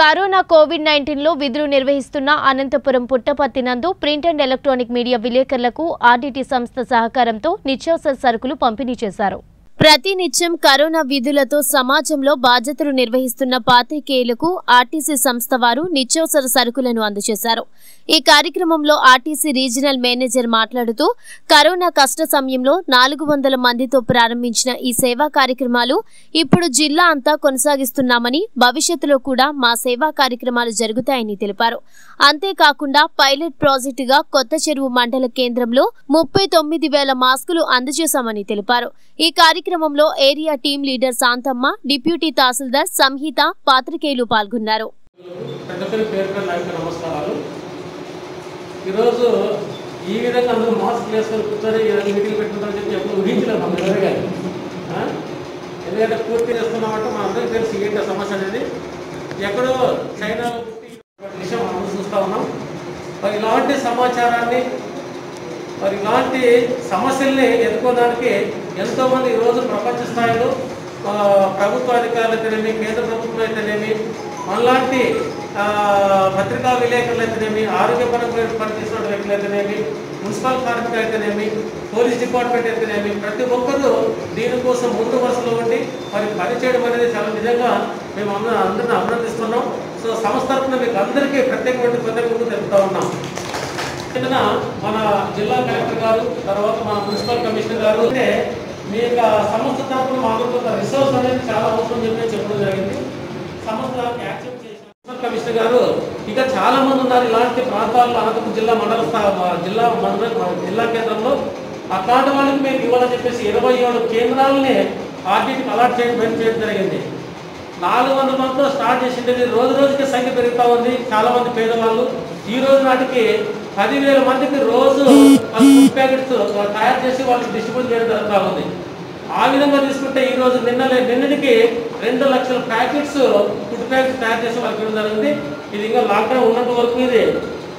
Corona COVID-19 లో విధులు నిర్వహిస్తున్న అనంతపురం పుట్టపత్తినందు ప్రింట్ అండ్ ఎలక్ట్రానిక్ మీడియా విలేకరులకు ఆర్డిటి సంస్థ సహకారంతో నిత్యావసర సరుకులు పంపిణీ చేశారు. ప్రతి నిత్యం కరోనా విధులతో సమాజంలో బాధ్యతలు నిర్వహిస్తున్న పాత్రికేయులకు ఆర్టీసీ సంస్థ వారు నిత్యావసర సరుకులను అందజేశారు. ఈ కార్యక్రమంలో ఆర్టీసీ రీజనల్ మేనేజర్ మాట్లాడుతూ కరోనా కష్ట సమయంలో 400 మందితో ప్రారంభించిన ఈ సేవా కార్యక్రమాలు ఇప్పుడు జిల్లా అంతా కొనసాగిస్తున్నామని, భవిష్యత్తులో కూడా మా సేవా కార్యక్రమాలు జరుగుతాయని తెలిపారు. అంతేకాకుండా పైలట్ ప్రాజెక్టుగా కొత్త చెరువు మండల కేంద్రంలో 39,000 మాస్కులు అందజేశామని తెలిపారు. ఈ క్రమంలో area team leader Shanthamma, deputy తహసీల్దార్ సంహిత, పాత్రికేయులు పాల్గొన్నారు. ఇలాంటి సమాచారాన్ని మరి ఇలాంటి సమస్యల్ని ఎదుర్కోవడానికి ఎంతోమంది ఈరోజు ప్రపంచ స్థాయిలో ప్రభుత్వ అధికారులైతేనేమి, కేంద్ర ప్రభుత్వం అయితేనేమి, మనలాంటి పత్రికా విలేకరులు అయితేనేమి, ఆరోగ్యపరంగా పనిచేసిన వ్యక్తులు అయితేనేమి, మున్సిపల్ కార్మికులు అయితేనేమి, పోలీస్ డిపార్ట్మెంట్ అయితేనేమి, ప్రతి ఒక్కరూ దీనికోసం ముందు వరుసలో ఉండి మరి పనిచేయడం అనేది చాలా నిజంగా మేము అందరిని అభినందిస్తున్నాం. సో సంస్థ తరఫున మీకు అందరికీ ప్రత్యేకమైన కృతజ్ఞతలు తెలుపుతా ఉన్నాం. మన జిల్లా కలెక్టర్ గారు, తర్వాత మన మున్సిపల్ కమిషనర్ గారు అంటే మీ యొక్క సంస్థ తరఫున మాట్లాడుతున్న రిసోర్స్ అనేది చాలా అవసరం చెప్పి చెప్పడం జరిగింది. సంస్థ యాక్సెప్ట్ చేసిన మున్సిపల్ కమిషనర్ గారు ఇంకా చాలా మంది ఉన్నారు ఇలాంటి ప్రాంతాల్లో. అనంతపురం జిల్లా జిల్లా కేంద్రంలో అట్లాంటి వాళ్ళకి మేము ఇవ్వాలని చెప్పేసి 27 కేంద్రాలని ఆర్టీటీకి అలాట్ చేయడం జరిగింది. 400 మందితో స్టార్ట్ చేసింది, రోజు రోజుకి సంఖ్య పెరుగుతూ ఉంది. చాలా మంది పేదవాళ్ళు ఈ రోజు నాటికి 10,000 మందికి రోజు ప్యాకెట్స్ తయారు చేసి వాళ్ళకి డిస్ట్రిబ్యూట్ చేయడం జరుగుతూ ఉంది. ఆ విధంగా తీసుకుంటే ఈ రోజు నిన్నటికి 2,00,000 ప్యాకెట్స్ ఫుడ్ ప్యాకెట్స్ తయారు చేసి వాళ్ళకి ఇవ్వడం జరిగింది. ఇది ఇంకా లాక్డౌన్ ఉన్నంత వరకు ఇది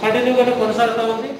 కంటిన్యూగానే కొనసాగుతూ ఉంది.